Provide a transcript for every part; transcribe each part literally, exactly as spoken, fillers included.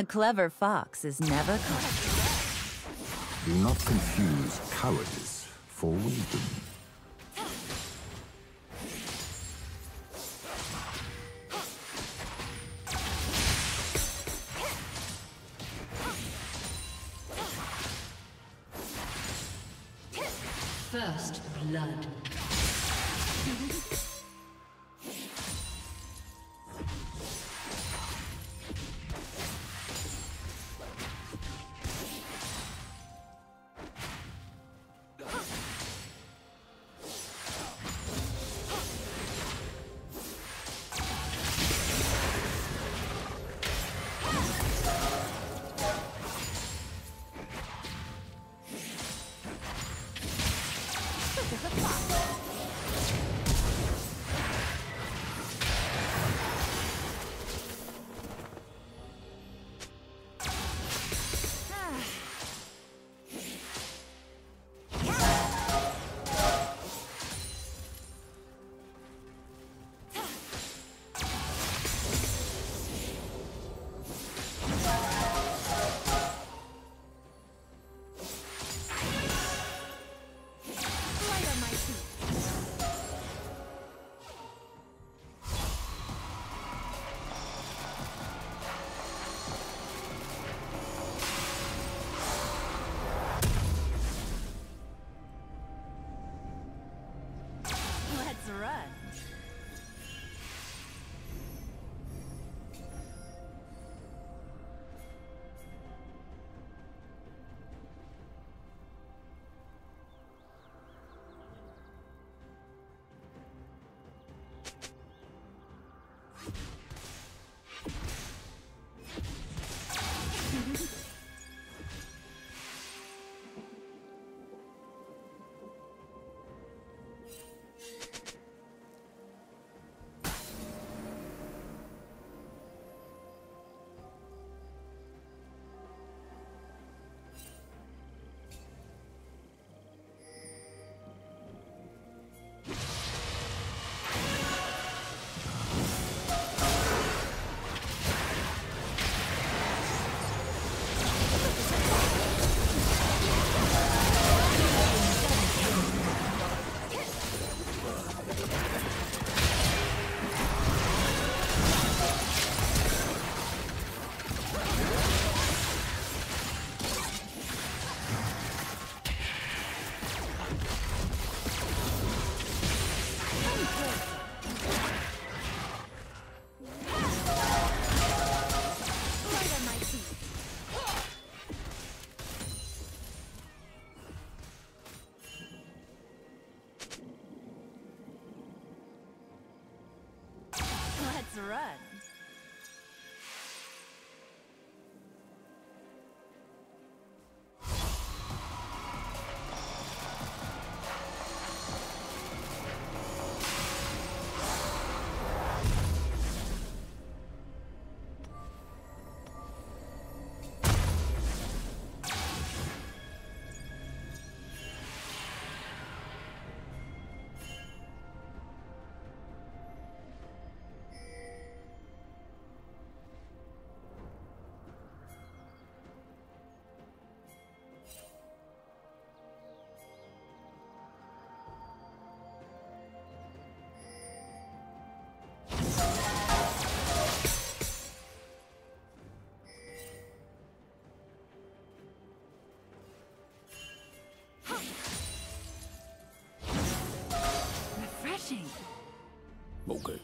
A clever fox is never caught. Do not confuse cowardice for wisdom. First blood. Okay.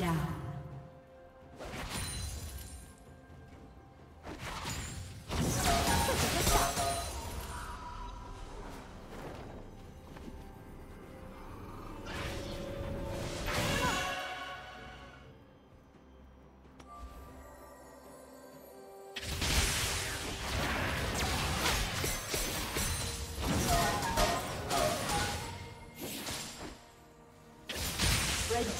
down. The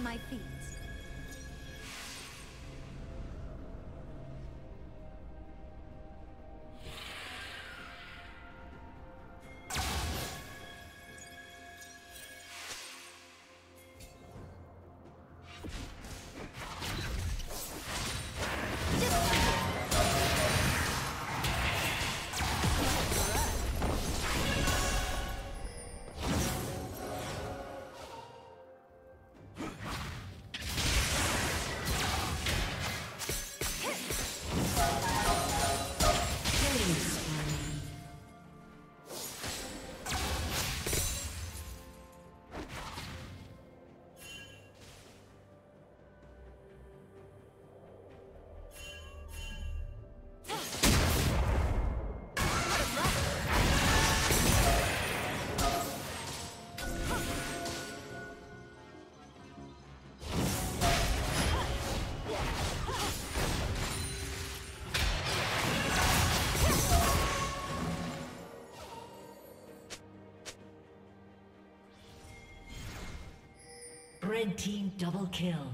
My feet. Red team double kill.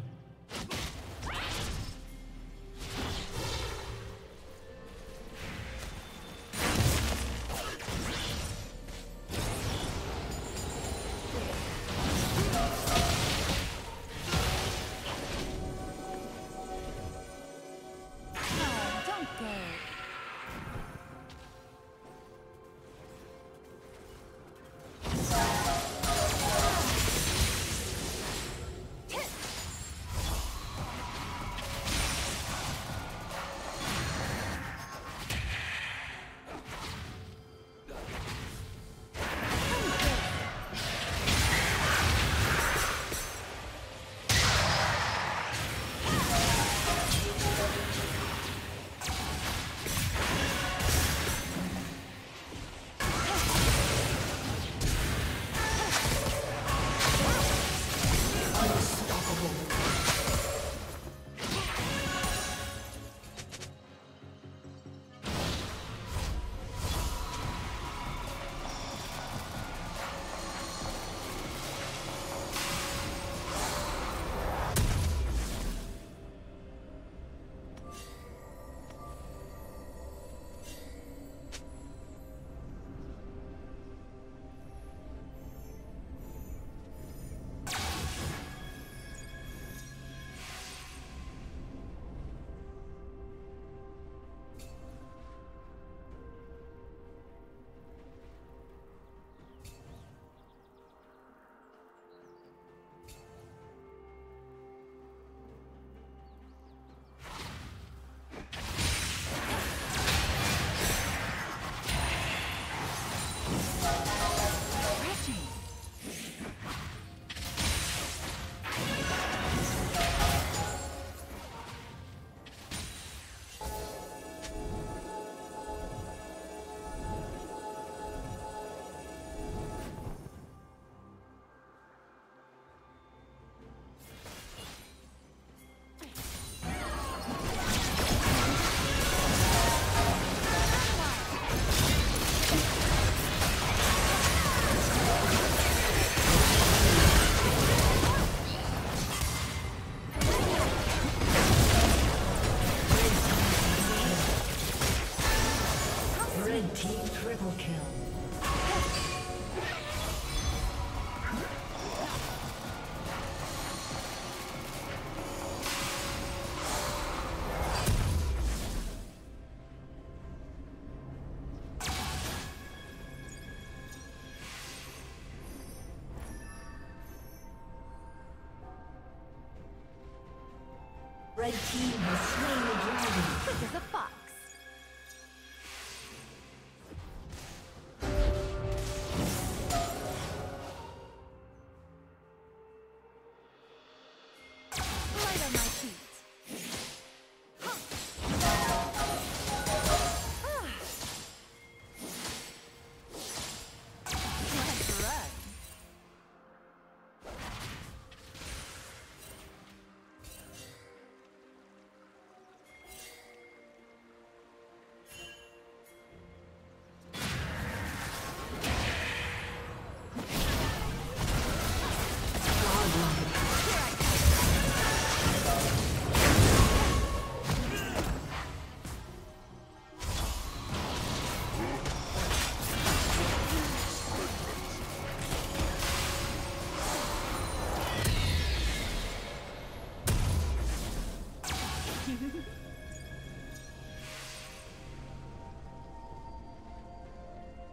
Red team has slain the dragon. Quick as a fox.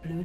Blue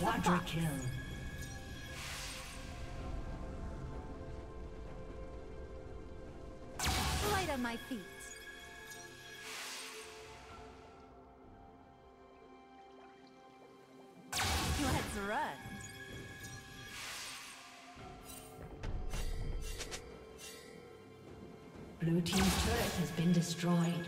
Quadra kill. Light on my feet. Let's run. Blue team's turret has been destroyed.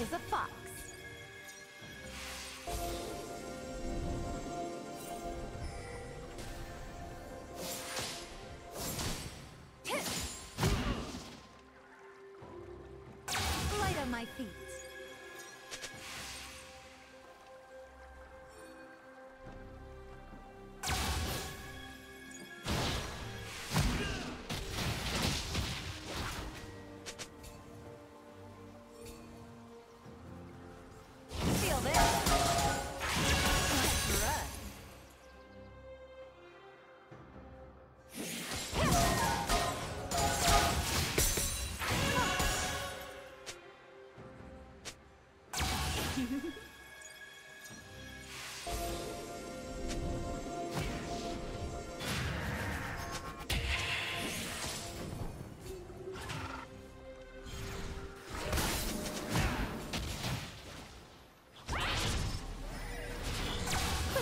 Is a fox. Light on my feet.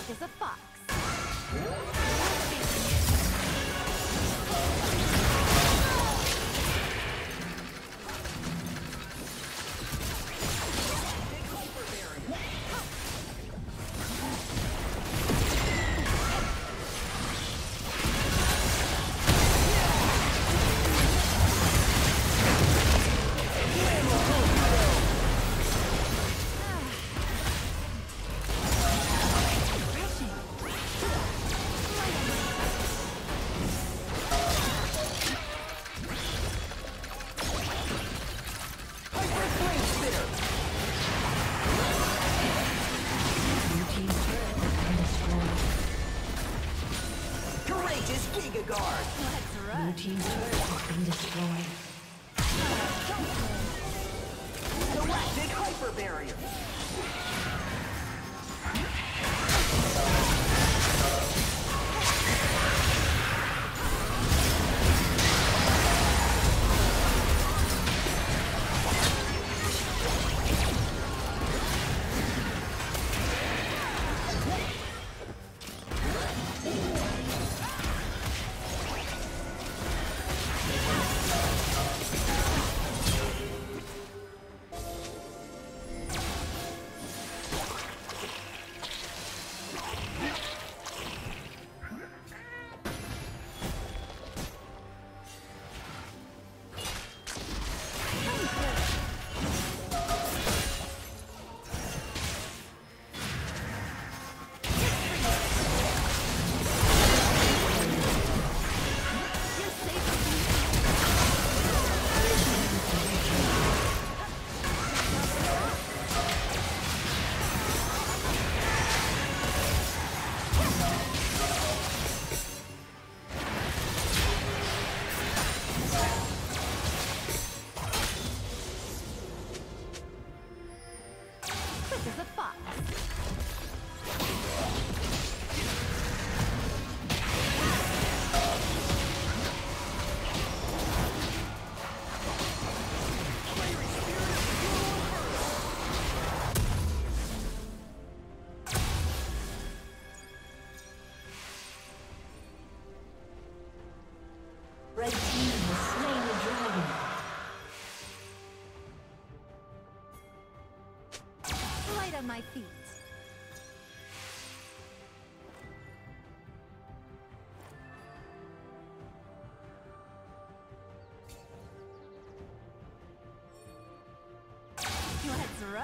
Is a fox. guard. Blue team's turret has been destroyed. Big hyper barrier. My feet. Let's run.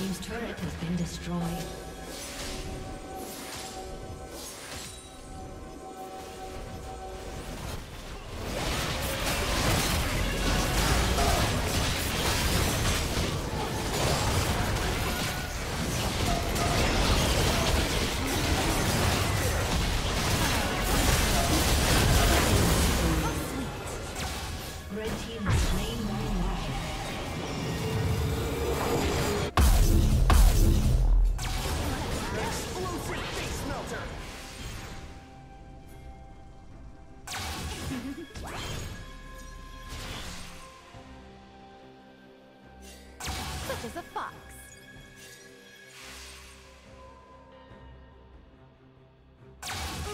The turret has been destroyed. Such as a fox.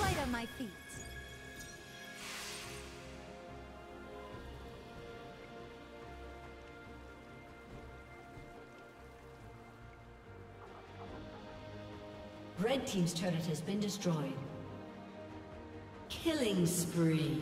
Light on my feet. Red team's turret has been destroyed. Killing spree.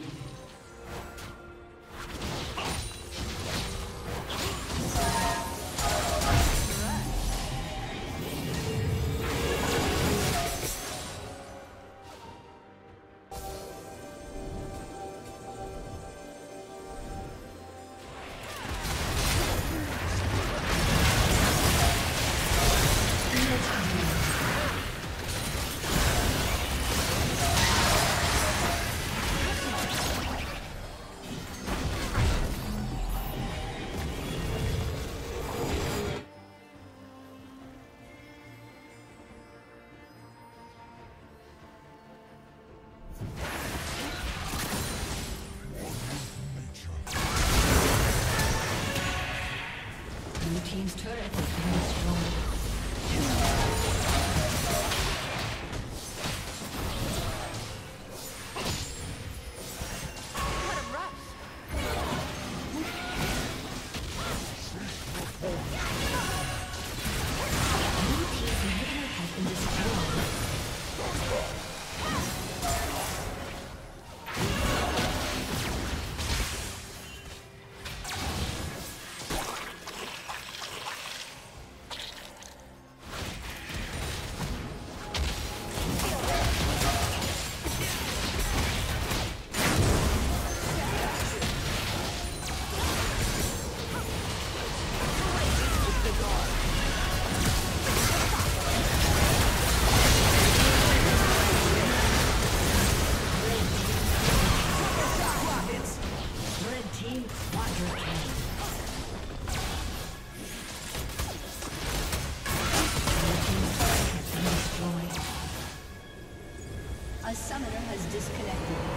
Blue team's turret has been destroyed. A summoner has disconnected.